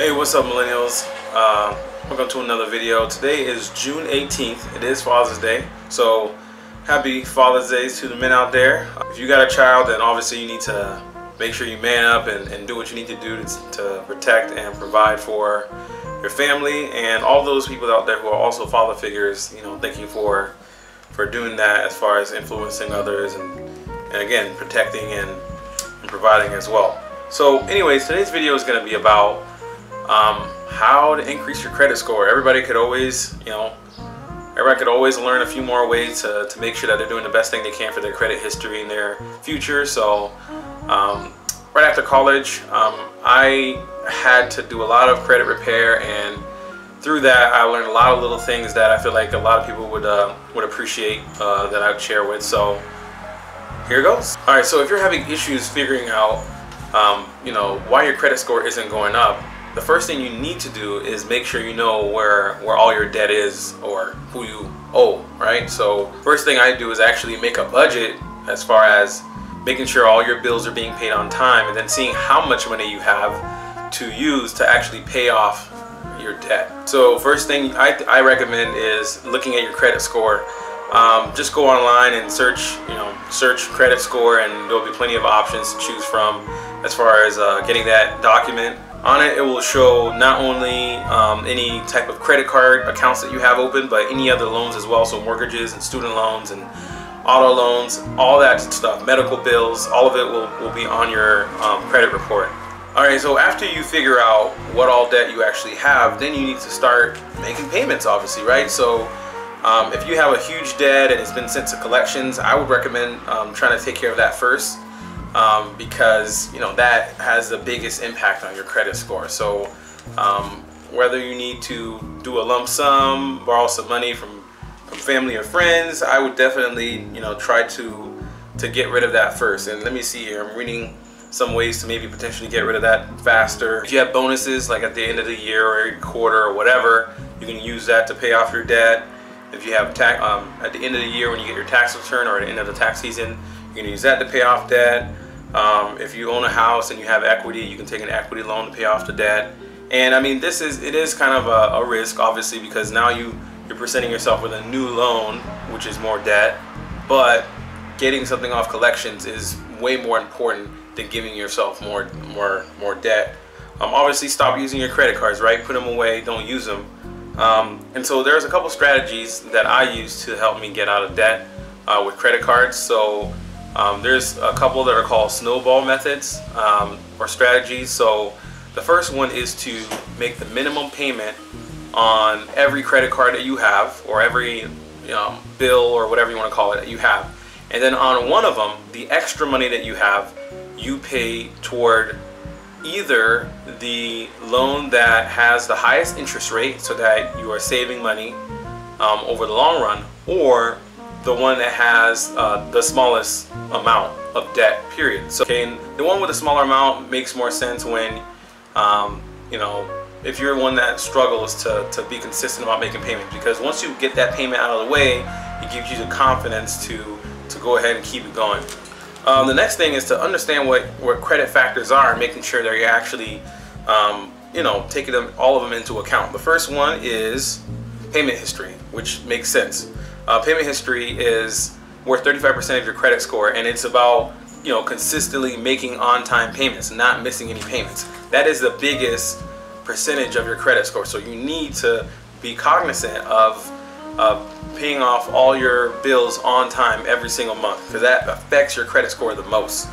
Hey, what's up, millennials? Welcome to another video. Today is June 18th. It is Father's Day, so happy Father's Day to the men out there. If you got a child, then obviously you need to make sure you man up and do what you need to do to protect and provide for your family and all those people out there who are also father figures. You know, thank you for doing that as far as influencing others and again, protecting and providing as well. So anyways, today's video is going to be about how to increase your credit score. Everybody could always learn a few more ways to make sure that they're doing the best thing they can for their credit history and their future. So right after college, I had to do a lot of credit repair, and through that I learned a lot of little things that I feel like a lot of people would appreciate that I would share with. So here goes. Alright, so if you're having issues figuring out you know, why your credit score isn't going up, the first thing you need to do is make sure you know where all your debt is or who you owe, right? So first thing I do is actually make a budget as far as making sure all your bills are being paid on time, and then seeing how much money you have to use to actually pay off your debt. So first thing I recommend is looking at your credit score. Just go online and search credit score, and there'll be plenty of options to choose from as far as getting that document. On it, it will show not only any type of credit card accounts that you have open, but any other loans as well, so mortgages and student loans and auto loans, all that stuff, medical bills, all of it will be on your credit report. Alright, so after you figure out what all debt you actually have, then you need to start making payments, obviously, right? So if you have a huge debt and it's been sent to collections, I would recommend trying to take care of that first. Because you know that has the biggest impact on your credit score. So whether you need to do a lump sum, borrow some money from family or friends, I would definitely, you know, try to get rid of that first. And let me see here, I'm reading some ways to maybe potentially get rid of that faster. If you have bonuses like at the end of the year or every quarter or whatever, you can use that to pay off your debt. If you have tax at the end of the year when you get your tax return, or at the end of the tax season, you can use that to pay off debt. If you own a house and you have equity, you can take an equity loan to pay off the debt. And I mean, it is kind of a risk, obviously, because now you're presenting yourself with a new loan, which is more debt. But getting something off collections is way more important than giving yourself more debt. Obviously, stop using your credit cards, right? Put them away. Don't use them. And so there's a couple strategies that I use to help me get out of debt with credit cards. So there's a couple that are called snowball methods or strategies. So the first one is to make the minimum payment on every credit card that you have, or every bill or whatever you want to call it that you have. And then on one of them, the extra money that you have, you pay toward either the loan that has the highest interest rate, so that you are saving money over the long run, or the one that has the smallest amount of debt, period. So okay, and the one with the smaller amount makes more sense when, you know, if you're one that struggles to be consistent about making payments, because once you get that payment out of the way, it gives you the confidence to go ahead and keep it going. The next thing is to understand what credit factors are, and making sure that you're actually, you know, taking all of them into account. The first one is payment history, which makes sense. Payment history is worth 35% of your credit score, and it's about, you know, consistently making on-time payments, not missing any payments. That is the biggest percentage of your credit score, so you need to be cognizant of paying off all your bills on time every single month, because that affects your credit score the most.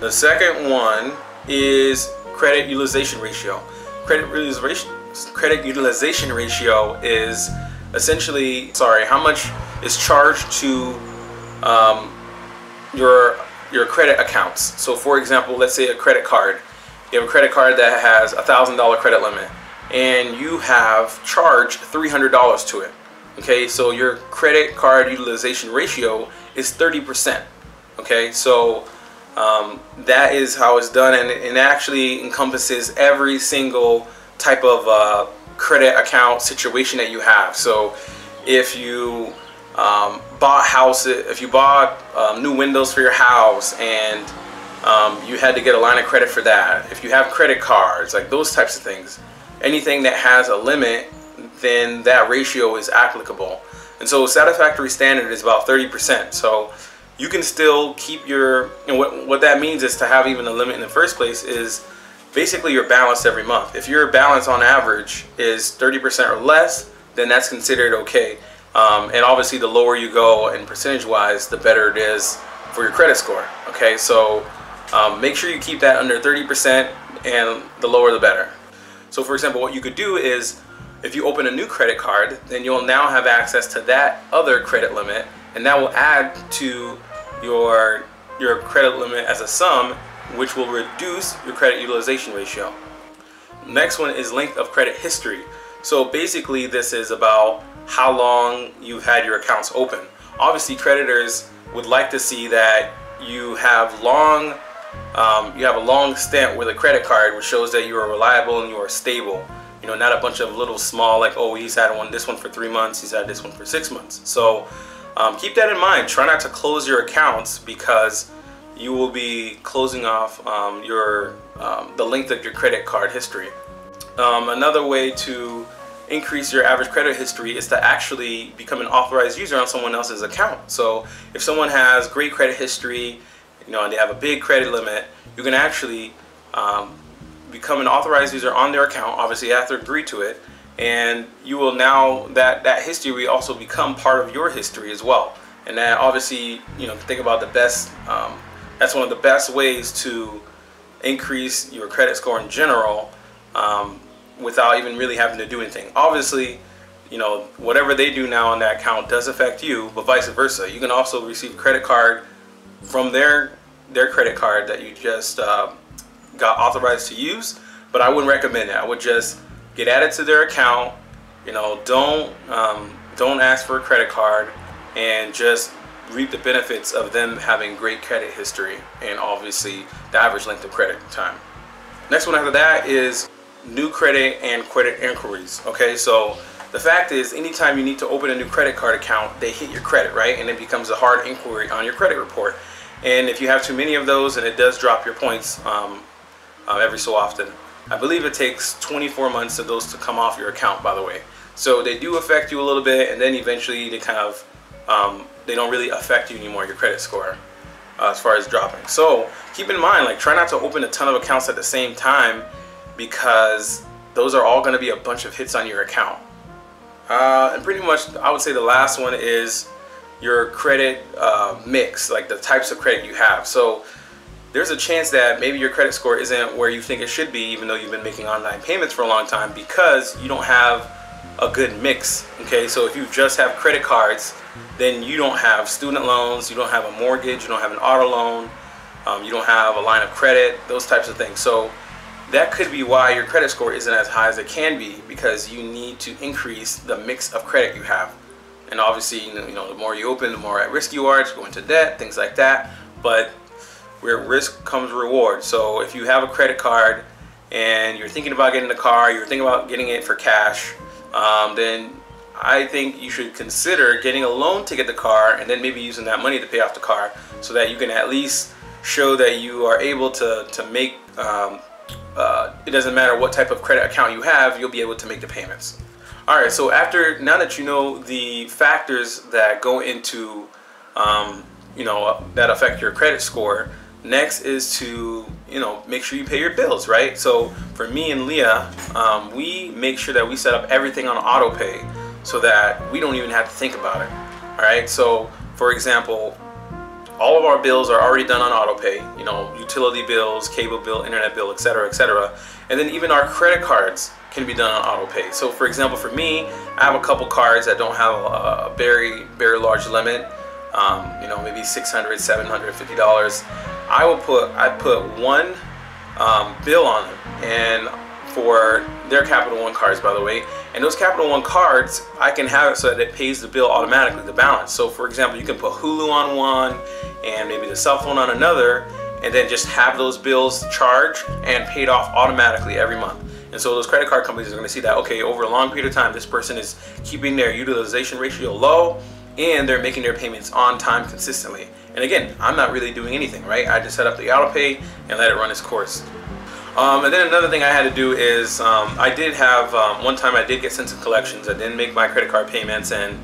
The second one is credit utilization ratio. Credit utilization ratio is essentially, how much is charged to your credit accounts. So for example, let's say a credit card. You have a credit card that has $1,000 credit limit, and you have charged $300 to it. Okay, so your credit card utilization ratio is 30%. Okay, so that is how it's done, and it actually encompasses every single type of credit account situation that you have. So if you bought houses, if you bought new windows for your house, and you had to get a line of credit for that, if you have credit cards, like those types of things, anything that has a limit, then that ratio is applicable. And so satisfactory standard is about 30%. So you can still keep your, and what that means is to have even a limit in the first place is basically your balance every month. If your balance on average is 30% or less, then that's considered okay. And obviously the lower you go in percentage wise, the better it is for your credit score. Okay, so make sure you keep that under 30%, and the lower the better. So for example, what you could do is if you open a new credit card, then you'll now have access to that other credit limit, and that will add to your credit limit as a sum, which will reduce your credit utilization ratio. Next one is length of credit history. So basically this is about how long you've had your accounts open. Obviously creditors would like to see that you have long, you have a long stint with a credit card, which shows that you are reliable and you are stable. You know, not a bunch of little small like, oh, he's had this one for 3 months, he's had this one for 6 months. So keep that in mind. Try not to close your accounts because you will be closing off the length of your credit card history. Another way to increase your average credit history is to actually become an authorized user on someone else's account. So if someone has great credit history, you know, and they have a big credit limit, you can actually become an authorized user on their account, obviously after agree to it, and you will now, that history will also become part of your history as well. And that obviously, you know, think about the best, that's one of the best ways to increase your credit score in general, without even really having to do anything. Obviously, you know, whatever they do now on that account does affect you, but vice versa. You can also receive credit card from their credit card that you just got authorized to use, but I wouldn't recommend that. I would just get added to their account. You know, don't ask for a credit card, and just reap the benefits of them having great credit history and obviously the average length of credit time. Next one after that is new credit and credit inquiries. Okay, so the fact is, anytime you need to open a new credit card account, they hit your credit, right? And it becomes a hard inquiry on your credit report. And if you have too many of those, and it does drop your points every so often. I believe it takes 24 months for those to come off your account, by the way. So they do affect you a little bit, and then eventually they kind of, they don't really affect you anymore, your credit score, as far as dropping. So keep in mind, like, try not to open a ton of accounts at the same time, because those are all gonna be a bunch of hits on your account. And pretty much, I would say the last one is your credit mix, like the types of credit you have. So there's a chance that maybe your credit score isn't where you think it should be, even though you've been making online payments for a long time, because you don't have a good mix. Okay, so if you just have credit cards, then you don't have student loans, you don't have a mortgage, you don't have an auto loan, you don't have a line of credit, those types of things. So that could be why your credit score isn't as high as it can be, because you need to increase the mix of credit you have. And obviously, you know, the more you open, the more at risk you are to go into debt, things like that. But where risk comes reward. So if you have a credit card and you're thinking about getting a car, you're thinking about getting it for cash, then I think you should consider getting a loan to get the car, and then maybe using that money to pay off the car, so that you can at least show that you are able to make, it doesn't matter what type of credit account you have, you'll be able to make the payments. Alright, so now that you know the factors that go into, you know, that affect your credit score, next is to, you know, make sure you pay your bills, right? So for me and Leah, we make sure that we set up everything on auto pay so that we don't even have to think about it. Alright, so for example, all of our bills are already done on auto pay, you know, utility bills, cable bill, internet bill, etc., etc. And then even our credit cards can be done on auto pay. So for example, for me, I have a couple cards that don't have a very, very large limit, you know, maybe $600, $750. I put one bill on them, and for their Capital One cards, by the way, and those Capital One cards, I can have it so that it pays the bill automatically, the balance. So for example, you can put Hulu on one and maybe the cell phone on another, and then just have those bills charged and paid off automatically every month. And so those credit card companies are going to see that, okay, over a long period of time, this person is keeping their utilization ratio low, and they're making their payments on time consistently. And again, I'm not really doing anything, right? I just set up the auto pay and let it run its course. And then another thing I had to do is I did have, one time I did get sent some collections. I didn't make my credit card payments, and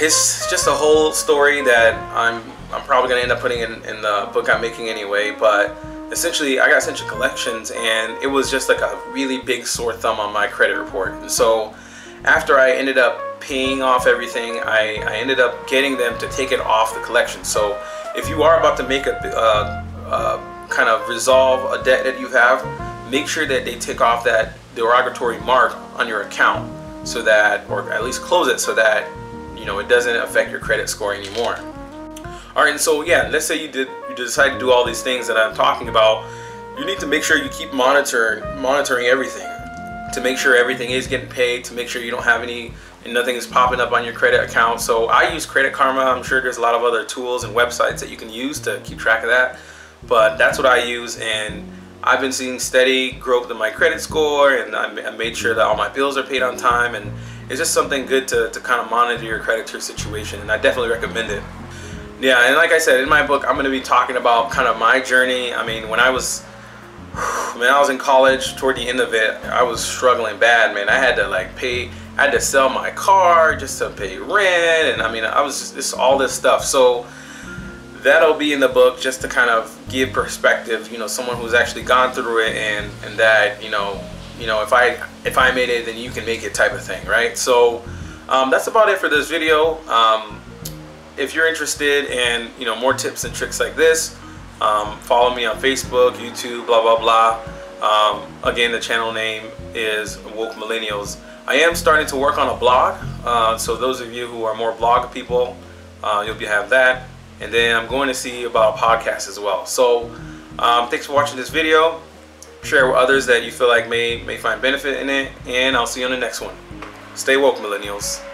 it's just a whole story that I'm probably going to end up putting in the book I'm making anyway. But essentially, I got sent to collections, and it was just like a really big sore thumb on my credit report. And so after I ended up paying off everything, I ended up getting them to take it off the collection. So if you are about to make a kind of resolve a debt that you have, make sure that they take off that derogatory mark on your account, so that, or at least close it, so that, you know, it doesn't affect your credit score anymore. All right, and so yeah, let's say you decide to do all these things that I'm talking about. You need to make sure you keep monitoring everything, to make sure everything is getting paid, to make sure you don't have any, and nothing is popping up on your credit account. So I use Credit Karma. I'm sure there's a lot of other tools and websites that you can use to keep track of that, but that's what I use, and I've been seeing steady growth in my credit score, and I made sure that all my bills are paid on time, and it's just something good to kind of monitor your creditor situation, and I definitely recommend it. Yeah, and like I said, in my book, I'm going to be talking about kind of my journey. I mean, when I was in college, toward the end of it, I was struggling bad, man. I had to like I had to sell my car just to pay rent, and I mean, I was just all this stuff. So that'll be in the book, just to kind of give perspective, you know, someone who's actually gone through it, and that, you know, if I made it, then you can make it, type of thing, right? So that's about it for this video. If you're interested in, you know, more tips and tricks like this, follow me on Facebook, YouTube, blah blah blah. Again, the channel name is Woke Millennials. I am starting to work on a blog, so those of you who are more blog people, you'll have that. And then I'm going to see about podcasts as well. So thanks for watching this video. Share with others that you feel like may find benefit in it, and I'll see you on the next one. Stay woke, Millennials.